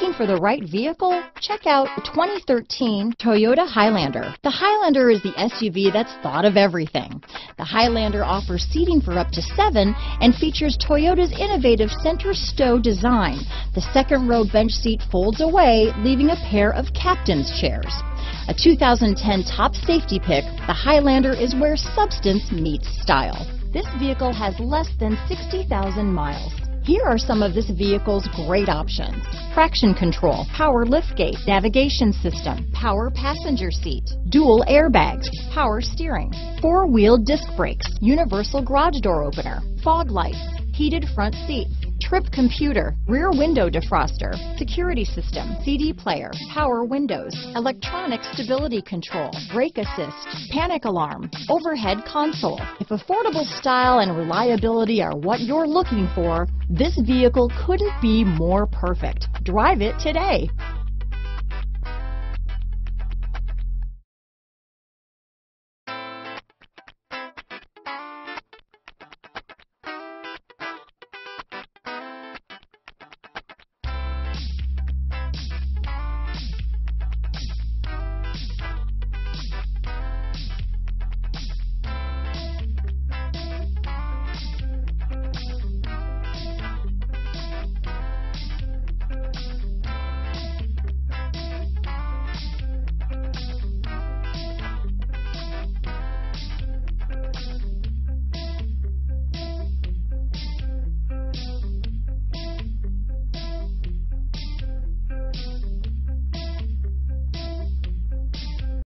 Looking for the right vehicle? Check out the 2013 Toyota Highlander. The Highlander is the SUV that's thought of everything. The Highlander offers seating for up to 7 and features Toyota's innovative center stow design. The second row bench seat folds away, leaving a pair of captain's chairs. A 2010 top safety pick, the Highlander is where substance meets style. This vehicle has less than 60,000 miles. Here are some of this vehicle's great options: traction control, power liftgate, navigation system, power passenger seat, dual airbags, power steering, four-wheel disc brakes, universal garage door opener, fog lights, heated front seats, trip computer, rear window defroster, security system, CD player, power windows, electronic stability control, brake assist, panic alarm, overhead console. If affordable style and reliability are what you're looking for, this vehicle couldn't be more perfect. Drive it today.